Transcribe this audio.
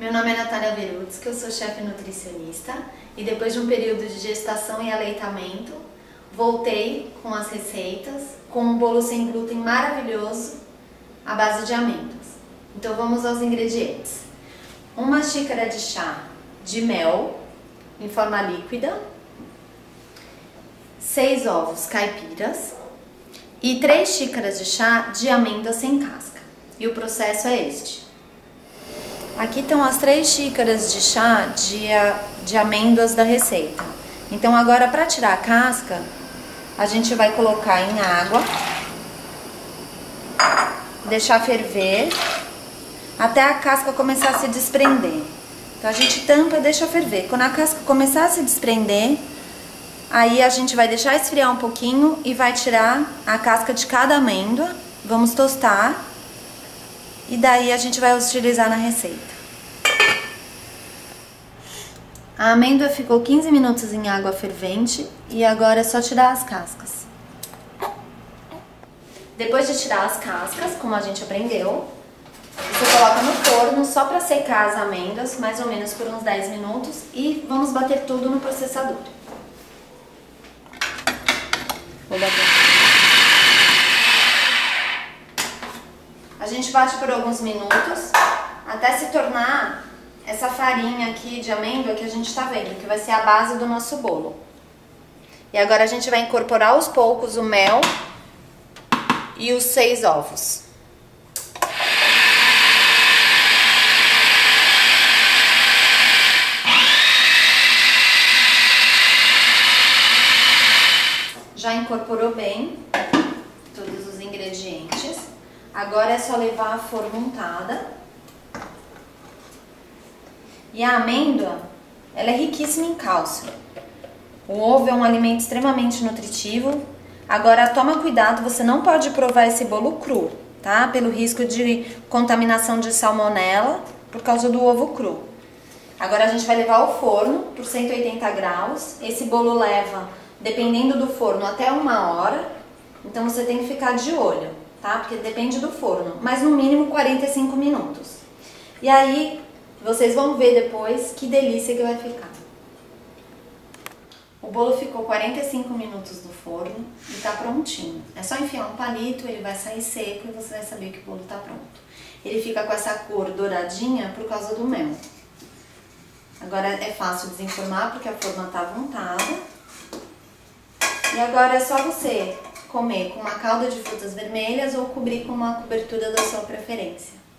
Meu nome é Natália Werutsky, eu sou chefe nutricionista e depois de um período de gestação e aleitamento, voltei com as receitas, com um bolo sem glúten maravilhoso à base de amêndoas. Então vamos aos ingredientes. Uma xícara de chá de mel em forma líquida, 6 ovos caipiras e 3 xícaras de chá de amêndoas sem casca. E o processo é este. Aqui estão as 3 xícaras de chá de amêndoas da receita. Então agora, para tirar a casca, a gente vai colocar em água, deixar ferver até a casca começar a se desprender. Então a gente tampa e deixa ferver. Quando a casca começar a se desprender, aí a gente vai deixar esfriar um pouquinho e vai tirar a casca de cada amêndoa. Vamos tostar. E daí a gente vai utilizar na receita. A amêndoa ficou 15 minutos em água fervente e agora é só tirar as cascas. Depois de tirar as cascas, como a gente aprendeu, você coloca no forno só para secar as amêndoas, mais ou menos por uns 10 minutos, e vamos bater tudo no processador. Vou bater. A gente bate por alguns minutos, até se tornar essa farinha aqui de amêndoa que a gente tá vendo, que vai ser a base do nosso bolo. E agora a gente vai incorporar aos poucos o mel e os 6 ovos. Já incorporou bem todos os ingredientes. Agora é só levar a forma untada. E a amêndoa, ela é riquíssima em cálcio. O ovo é um alimento extremamente nutritivo. Agora toma cuidado, você não pode provar esse bolo cru, tá? Pelo risco de contaminação de salmonela por causa do ovo cru. Agora a gente vai levar ao forno por 180 graus. Esse bolo leva, dependendo do forno, até 1 hora. Então você tem que ficar de olho, tá? Porque depende do forno, mas no mínimo 45 minutos. E aí, vocês vão ver depois que delícia que vai ficar. O bolo ficou 45 minutos no forno e tá prontinho. É só enfiar um palito, ele vai sair seco e você vai saber que o bolo tá pronto. Ele fica com essa cor douradinha por causa do mel. Agora é fácil desenformar porque a forma tá untada. E agora é só você comer com uma calda de frutas vermelhas ou cobrir com uma cobertura da sua preferência.